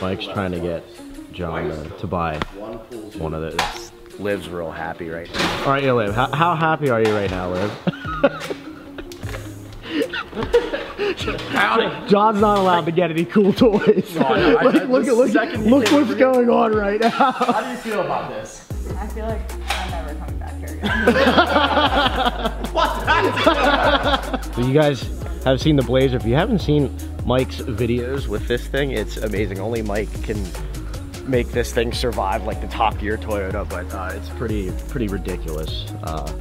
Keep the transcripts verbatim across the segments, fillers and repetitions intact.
Mike's trying to get John uh, to buy one of those. Liv's real happy right now. All right, yeah, Liv, how, how happy are you right now, Liv? John's not allowed to get any cool toys. No, no, I, like, I, look at look, look what's going on right now. How do you feel about this? I feel like I'm never coming back here again. What's that? So you guys have seen the Blazer. If you haven't seen Mike's videos with this thing, it's amazing. Only Mike can make this thing survive like the Top Gear Toyota, but uh, it's pretty pretty ridiculous. Uh,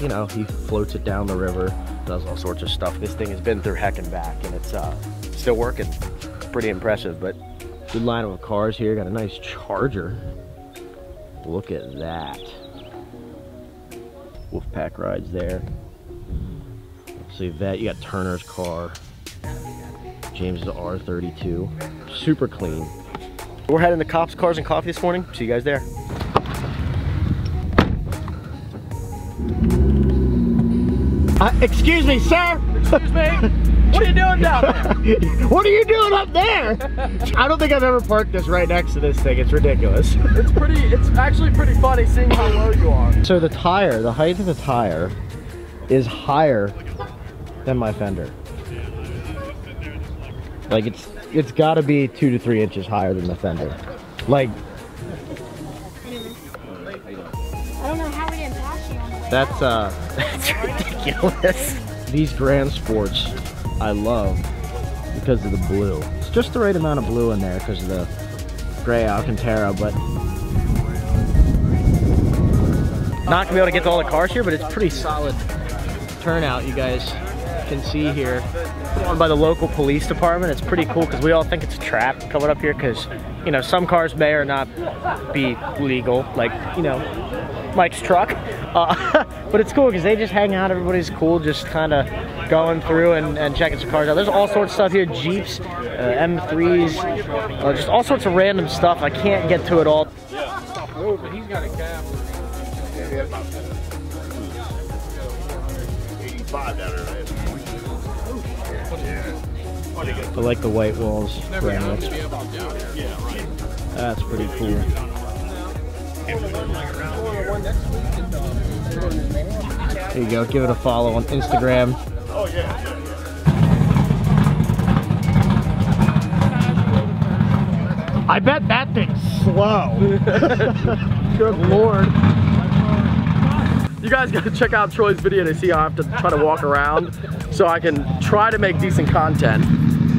you know, he floats it down the river, does all sorts of stuff. This thing has been through heck and back, and it's uh, still working. Pretty impressive, but good lineup of cars here. Got a nice Charger. Look at that. Wolfpack rides there. Let's see that. You got Turner's car. James's R thirty-two. Super clean. We're heading to Cops, Cars, and Coffee this morning. See you guys there. Uh, excuse me, sir. Excuse me. What are you doing down there? What are you doing up there? I don't think I've ever parked this right next to this thing. It's ridiculous. It's pretty. It's actually pretty funny seeing how low you are. So the tire, the height of the tire, is higher than my fender. Like it's it's got to be two to three inches higher than the fender. Like. I don't know how we didn't pass you on the way. That's uh. That's ridiculous. These Grand Sports I love because of the blue. It's just the right amount of blue in there because of the gray Alcantara, but not gonna be able to get to all the cars here, but it's pretty solid turnout. You guys can see here by the local police department. It's pretty cool because we all think it's a trap coming up here because, you know, some cars may or not be legal, like, you know, Mike's truck, uh, but it's cool because they just hang out. Everybody's cool, just kind of going through and, and checking some cars out. There's all sorts of stuff here, Jeeps, uh, M threes, uh, just all sorts of random stuff. I can't get to it all. I like the white walls. That's pretty cool. There you go, give it a follow on Instagram. Oh yeah. I bet that thing's slow. Good lord. You guys gotta check out Troy's video to see how I have to try to walk around so I can try to make decent content.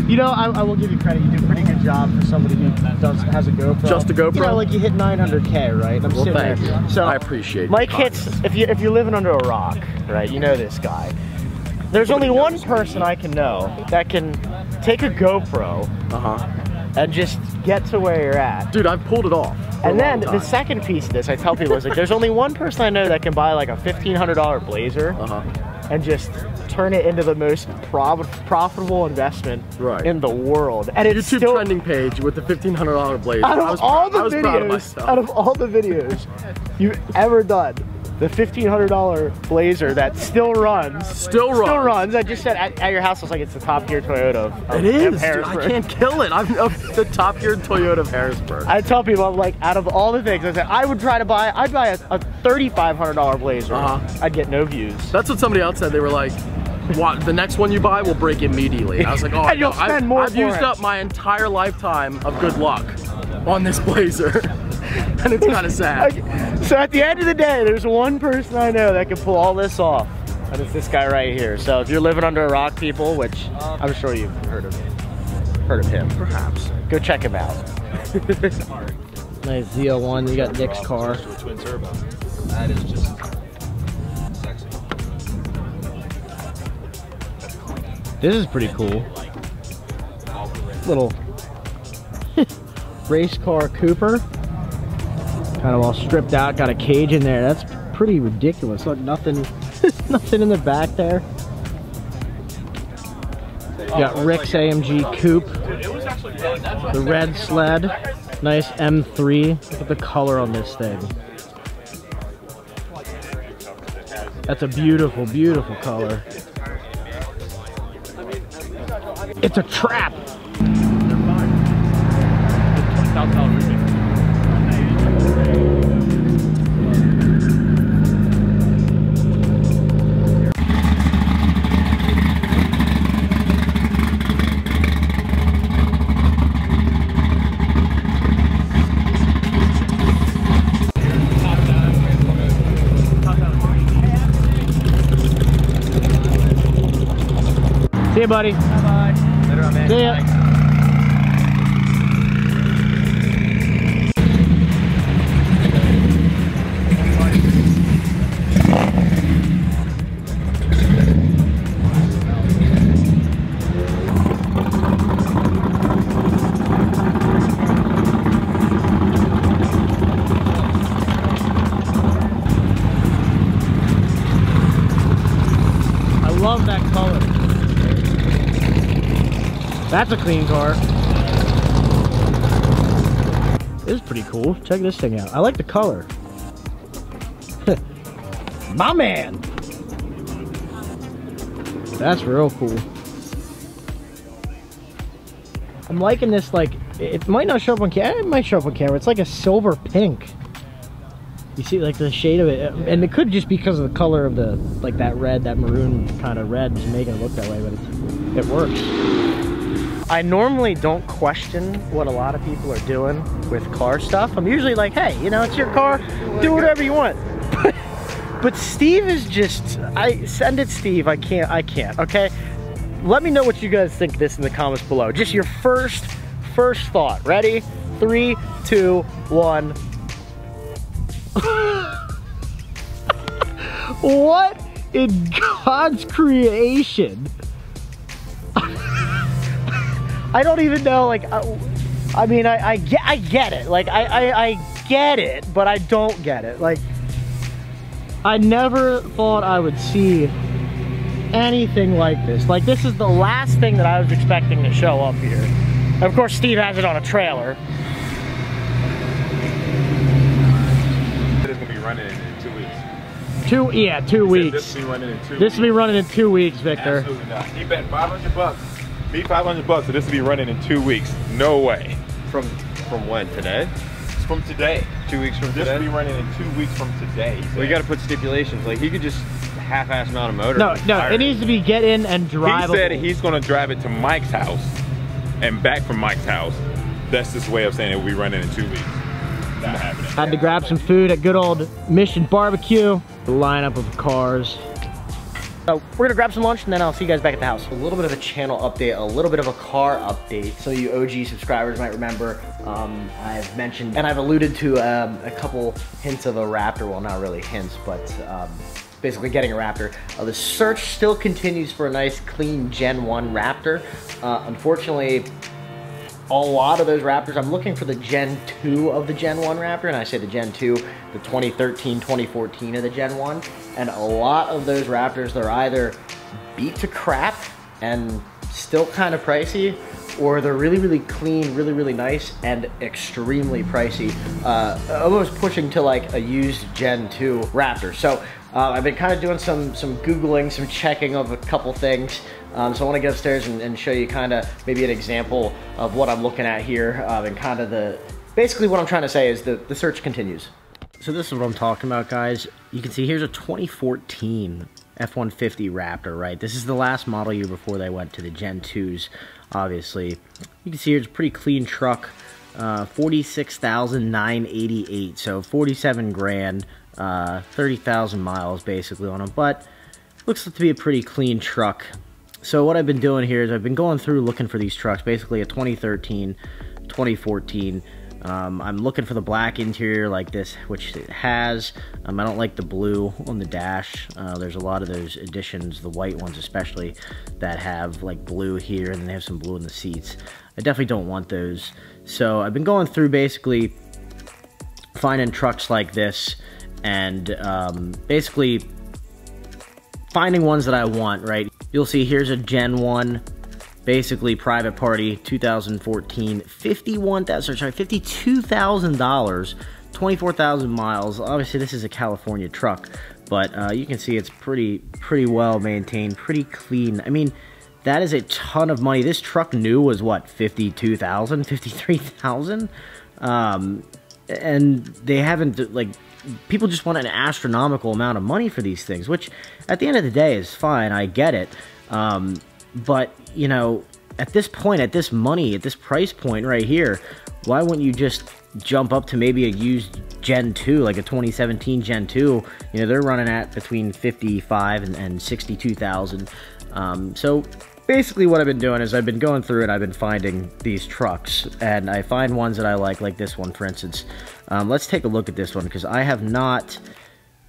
You know, I, I will give you credit, you do a pretty good job for somebody who does, has a GoPro. Just a GoPro? You know, like you hit nine hundred K, right? I'm well, sitting thank there. You. So, I appreciate it. Mike hits, if, you, if you're living under a rock, right, you know this guy. There's only one person I can know that can take a GoPro uh-huh. and just get to where you're at. Dude, I've pulled it off. And then the second piece of this, I tell people, is like, there's only one person I know that can buy like a fifteen hundred dollar Blazer. Uh-huh. And just turn it into the most prof profitable investment right. in the world. And it's YouTube still, trending page with the fifteen hundred dollar Blazer. Out of I was all the I was videos, proud of myself. Out of all the videos you've ever done, the fifteen hundred dollar Blazer that still runs, still runs, still runs. I just said at, at your house, I was like, it's the Top Gear Toyota of, of, it is, of Harrisburg. Dude, I can't kill it. I'm of the Top Gear Toyota of Harrisburg. I tell people, I'm like, out of all the things, I said I would try to buy, I'd buy a, a thirty-five hundred dollar Blazer. Uh-huh. I'd get no views. That's what somebody else said. They were like, what, the next one you buy will break immediately. And I was like, oh, and you'll no, spend I've, more I've used it. up my entire lifetime of good luck on this Blazer. And it's kind of sad. Okay. So at the end of the day, there's one person I know that can pull all this off, and it's this guy right here. So if you're living under a rock, people, which I'm sure you've heard of, heard of him, perhaps, go check him out. Nice Z oh one. You got Nick's car. Twin turbo. That is just sexy. This is pretty cool. Little race car Cooper. Kind of all stripped out, got a cage in there. That's pretty ridiculous. Look, nothing, nothing in the back there. You got Rick's A M G Coupe, the red sled, nice M three. Look at the color on this thing. That's a beautiful, beautiful color. It's a trap. stop television. See you, buddy. Bye bye. Later on, man. See ya. Thanks. That's a clean car. This is pretty cool. Check this thing out. I like the color. My man! That's real cool. I'm liking this, like, it might not show up on camera. It might show up on camera. It's like a silver pink. You see, like, the shade of it. And it could just be because of the color of the, like, that red, that maroon kind of red, just making it look that way, but it's, it works. I normally don't question what a lot of people are doing with car stuff. I'm usually like, hey, you know, it's your car, do whatever you want. But, but Steve is just, I send it Steve, I can't, I can't, okay? Let me know what you guys think of this in the comments below. Just your first, first thought. Ready? Three, two, one. What in God's creation? I don't even know, like, I, I mean, I, I, get, I get it. Like, I, I, I get it, but I don't get it. Like, I never thought I would see anything like this. Like, this is the last thing that I was expecting to show up here. And of course, Steve has it on a trailer. It's gonna be running in two weeks. Two, yeah, two weeks. This will be running in two weeks. This will be running in two weeks, Victor. Absolutely not. You bet five hundred bucks. Be five hundred bucks, so this will be running in two weeks. No way. From from when? Today? It's from today. Two weeks from today? This will be running in two weeks from today. Well, you got to put stipulations. Like, he could just half-ass mount a motor. No, no, it needs to be get in and drive. He said he's going to drive it to Mike's house and back from Mike's house. That's his way of saying it will be running in two weeks. Not happening. Had to grab some food at good old Mission Barbecue. The lineup of cars. So we're gonna grab some lunch and then I'll see you guys back at the house. A little bit of a channel update, a little bit of a car update. Some of you O G subscribers might remember um, I've mentioned and I've alluded to um, a couple hints of a Raptor. Well, not really hints, but um, basically getting a Raptor. Uh, the search still continues for a nice clean Gen one Raptor. Uh, unfortunately, a lot of those Raptors, I'm looking for the Gen two of the Gen one Raptor, and I say the Gen two, the twenty thirteen, twenty fourteen of the Gen one, and a lot of those Raptors, they're either beat to crap and still kind of pricey, or they're really, really clean, really, really nice, and extremely pricey, uh, almost pushing to like a used Gen two Raptor. So uh, I've been kind of doing some, some Googling, some checking of a couple things. Um, so I want to get upstairs and, and show you kind of maybe an example of what I'm looking at here, um, and kind of the, basically what I'm trying to say is the, the search continues. So this is what I'm talking about, guys. You can see here's a twenty fourteen F one fifty Raptor, right? This is the last model year before they went to the Gen twos, obviously. You can see here's a pretty clean truck, uh, forty-six thousand nine hundred eighty-eight, so forty-seven grand, uh, thirty thousand miles basically on them, but looks to be a pretty clean truck. So what I've been doing here is I've been going through looking for these trucks, basically a twenty thirteen, twenty fourteen. Um, I'm looking for the black interior like this, which it has. Um, I don't like the blue on the dash. Uh, there's a lot of those editions, the white ones especially, that have like blue here and then they have some blue in the seats. I definitely don't want those. So I've been going through basically finding trucks like this and um, basically finding ones that I want, right? You'll see here's a Gen one, basically private party, two thousand fourteen, fifty-one thousand, sorry, fifty-two thousand dollars, twenty-four thousand miles. Obviously this is a California truck, but uh, you can see it's pretty, pretty well maintained, pretty clean. I mean, that is a ton of money. This truck new was what, fifty-two thousand, fifty-three thousand? Um, and they haven't, like, people just want an astronomical amount of money for these things, which at the end of the day is fine. I get it. Um, but, you know, at this point, at this money, at this price point right here, why wouldn't you just jump up to maybe a used Gen two, like a twenty seventeen Gen two? You know, they're running at between fifty-five and, and sixty-two thousand. Um, so basically what I've been doing is I've been going through and I've been finding these trucks, and I find ones that I like, like this one, for instance. Um, let's take a look at this one, because I have not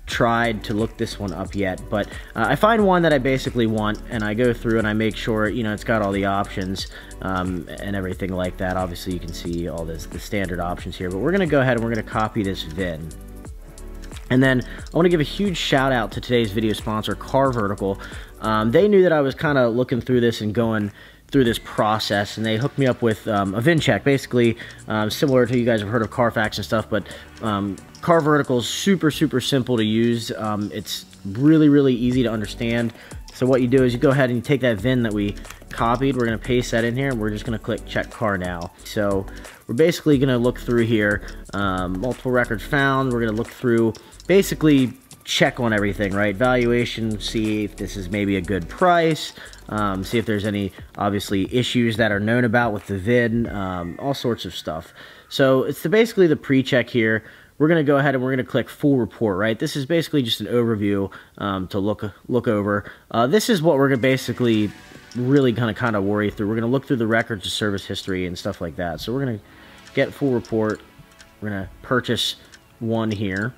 tried to look this one up yet, but uh, I find one that I basically want, and I go through and I make sure, you know, it's got all the options um, and everything like that. Obviously you can see all this, the standard options here, but we're gonna go ahead and we're gonna copy this V I N. And then I want to give a huge shout out to today's video sponsor, Car Vertical. Um, they knew that I was kind of looking through this and going through this process, and they hooked me up with um, a V I N check, basically um, similar to, you guys have heard of Carfax and stuff, but um, Car Vertical is super, super simple to use. Um, it's really, really easy to understand. So what you do is you go ahead and you take that V I N that we copied, we're gonna paste that in here, and we're just gonna click check car now. So we're basically gonna look through here, um, multiple records found, we're gonna look through, basically check on everything, right? Valuation, see if this is maybe a good price, um, see if there's any, obviously, issues that are known about with the V I N, um, all sorts of stuff. So it's the, basically the pre-check here. We're gonna go ahead and we're gonna click full report, right? This is basically just an overview um, to look look over. Uh, this is what we're gonna basically really gonna kind of worry through. We're gonna look through the records of service history and stuff like that. So we're gonna get full report. We're gonna purchase one here.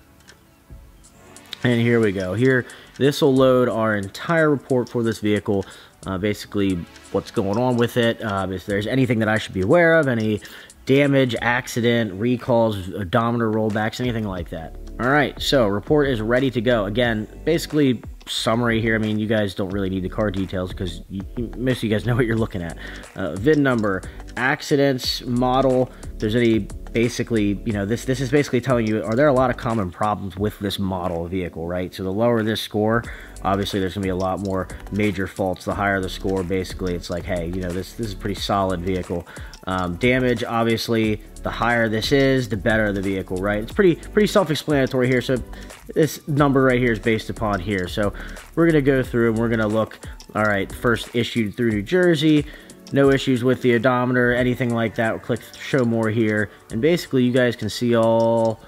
And here we go. Here, this will load our entire report for this vehicle. Uh, basically, what's going on with it, uh, if there's anything that I should be aware of, any damage, accident, recalls, odometer rollbacks, anything like that. All right, so report is ready to go. Again, basically summary here. I mean, you guys don't really need the car details because most of you guys know what you're looking at. Uh, V I N number, accidents, model. If there's any, basically, you know, this this is basically telling you, are there a lot of common problems with this model vehicle, right? So the lower this score, obviously there's gonna be a lot more major faults. The higher the score, basically it's like, hey, you know, this this is a pretty solid vehicle. Um, damage, obviously, the higher this is, the better the vehicle, right? It's pretty pretty self-explanatory here. So this number right here is based upon here. So we're gonna go through and we're gonna look, all right, first issued through New Jersey, no issues with the odometer, anything like that. We'll click show more here, and basically you guys can see all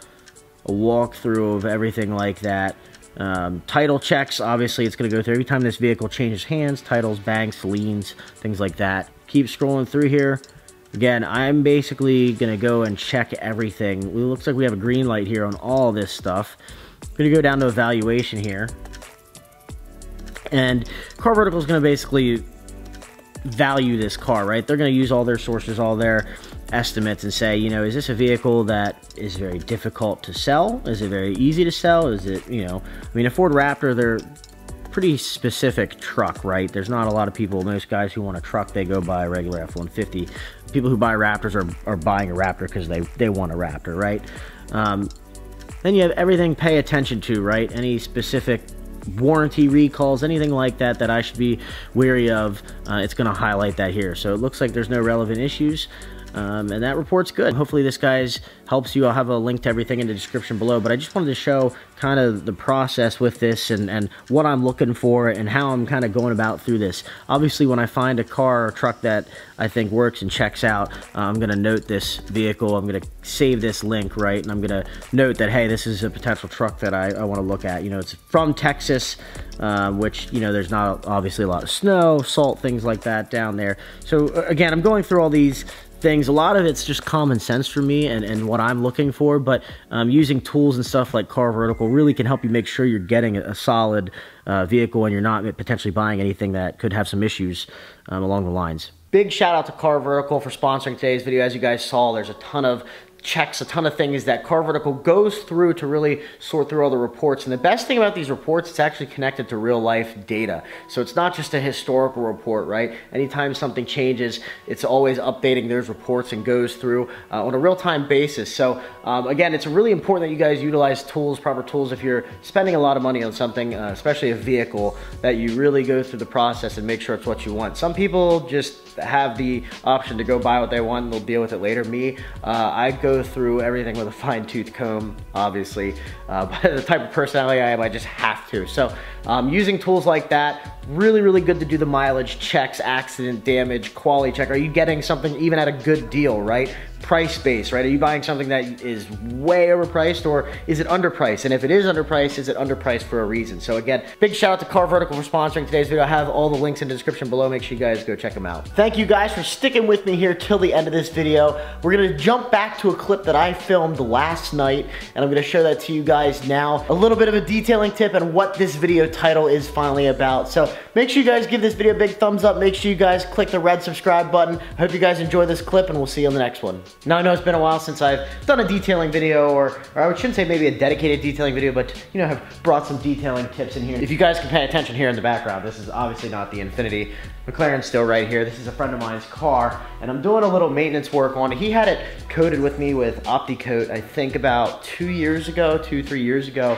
a walkthrough of everything like that. Um, title checks, obviously it's gonna go through every time this vehicle changes hands, titles, banks, liens, things like that. Keep scrolling through here. Again, I'm basically gonna go and check everything. It looks like we have a green light here on all this stuff. I'm gonna go down to evaluation here, and Car Vertical is gonna basically value this car, right? They're going to use all their sources, all their estimates, and say, you know, is this a vehicle that is very difficult to sell? Is it very easy to sell? Is it, you know, I mean, a Ford Raptor, they're pretty specific truck, right? There's not a lot of people, most guys who want a truck, they go buy a regular F one fifty. People who buy Raptors are, are buying a Raptor because they, they want a Raptor, right? Um, then you have everything pay attention to, right? Any specific warranty recalls, anything like that that I should be wary of, uh, it's going to highlight that here. So it looks like there's no relevant issues, um, and that report's good. Hopefully this guys helps you. I'll have a link to everything in the description below, but I just wanted to show kind of the process with this and, and what I'm looking for and how I'm kind of going about through this. Obviously, when I find a car or truck that I think works and checks out, uh, I'm going to note this vehicle. I'm going to save this link, right? And I'm going to note that, hey, this is a potential truck that I, I want to look at. You know, it's from Texas, uh, which, you know, there's not obviously a lot of snow, salt, things like that down there. So again, I'm going through all these things. A lot of it's just common sense for me and, and what I'm looking for, but um, using tools and stuff like Car Vertical really can help you make sure you're getting a solid uh, vehicle and you're not potentially buying anything that could have some issues um, along the lines. Big shout out to Car Vertical for sponsoring today's video. As you guys saw, there's a ton of checks, a ton of things that Car Vertical goes through to really sort through all the reports. And the best thing about these reports, it's actually connected to real life data. So it's not just a historical report, right? Anytime something changes, it's always updating those reports and goes through uh, on a real-time basis. So um, again, it's really important that you guys utilize tools, proper tools, if you're spending a lot of money on something, uh, especially a vehicle, that you really go through the process and make sure it's what you want. Some people just have the option to go buy what they want and they'll deal with it later. Me, uh, I go goes through everything with a fine tooth comb, obviously, uh, but the type of personality I am, I just have to. So um, using tools like that, really, really good to do the mileage checks, accident damage, quality check. Are you getting something even at a good deal, right? Price base, right? Are you buying something that is way overpriced, or is it underpriced? And if it is underpriced, is it underpriced for a reason? So again, big shout out to Car Vertical for sponsoring today's video. I have all the links in the description below. Make sure you guys go check them out. Thank you guys for sticking with me here till the end of this video. We're gonna jump back to a clip that I filmed last night, and I'm gonna show that to you guys now. A little bit of a detailing tip and what this video title is finally about. So make sure you guys give this video a big thumbs up. Make sure you guys click the red subscribe button. I hope you guys enjoy this clip, and we'll see you on the next one. Now I know it's been a while since I've done a detailing video, or, or I shouldn't say maybe a dedicated detailing video, but you know, have brought some detailing tips in here. If you guys can pay attention here in the background, this is obviously not the Infiniti. McLaren's still right here. This is a friend of mine's car, and I'm doing a little maintenance work on it. He had it coated with me with OptiCoat, I think about two years ago, two, three years ago.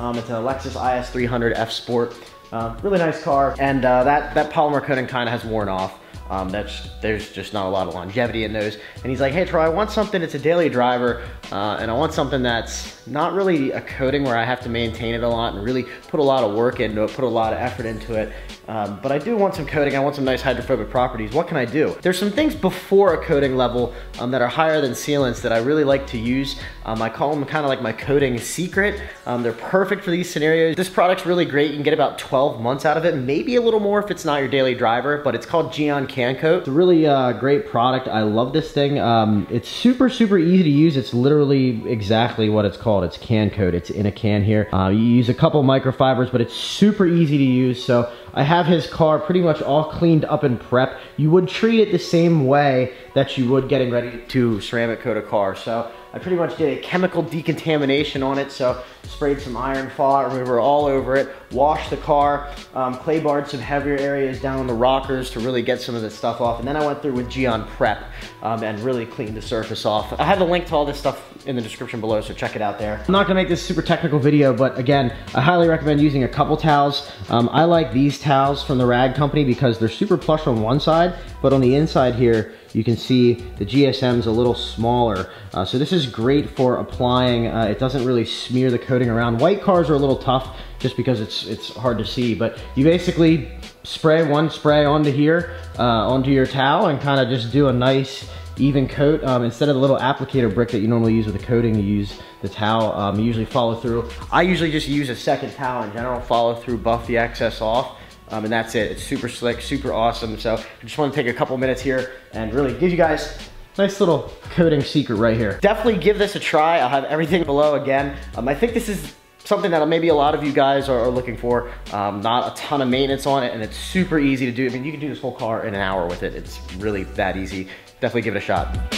Um, it's a Lexus I S three hundred F Sport. Uh, really nice car, and uh, that, that polymer coating kind of has worn off. Um, that's, there's just not a lot of longevity in those. And he's like, hey Troy, I want something that's a daily driver, uh, and I want something that's not really a coating where I have to maintain it a lot and really put a lot of work into it, put a lot of effort into it. Um, but I do want some coating, I want some nice hydrophobic properties. What can I do? There's some things before a coating level um, that are higher than sealants that I really like to use. Um, I call them kind of like my coating secret. Um, they're perfect for these scenarios. This product's really great. You can get about twelve months out of it, maybe a little more if it's not your daily driver, but it's called Gyeon Can Coat. It's a really uh, great product. I love this thing. Um, it's super, super easy to use. It's literally exactly what it's called. It's can coat. It's in a can here. Uh, you use a couple microfibers, but it's super easy to use. So I have his car pretty much all cleaned up and prepped. You would treat it the same way that you would getting ready to ceramic coat a car. So I pretty much did a chemical decontamination on it, so sprayed some iron fallout remover all over it, washed the car, um, clay barred some heavier areas down on the rockers to really get some of this stuff off, and then I went through with Gyeon Prep um, and really cleaned the surface off. I have a link to all this stuff in the description below, so check it out there. I'm not gonna make this super technical video, but again, I highly recommend using a couple towels. Um, I like these towels from the Rag Company because they're super plush on one side, but on the inside here, you can see the G S M's a little smaller. Uh, so this is great for applying. Uh, it doesn't really smear the coating around. White cars are a little tough just because it's it's hard to see, but you basically spray one spray onto here, uh, onto your towel, and kind of just do a nice even coat. Um, instead of the little applicator brick that you normally use with a coating, you use the towel. Um, you usually follow through. I usually just use a second towel in general, follow through, buff the excess off. Um, and that's it. It's super slick, super awesome. So I just want to take a couple minutes here and really give you guys a nice little coating secret right here. Definitely give this a try. I'll have everything below again. Um, I think this is something that maybe a lot of you guys are, are looking for. Um, not a ton of maintenance on it, and it's super easy to do. I mean, you can do this whole car in an hour with it. It's really that easy. Definitely give it a shot.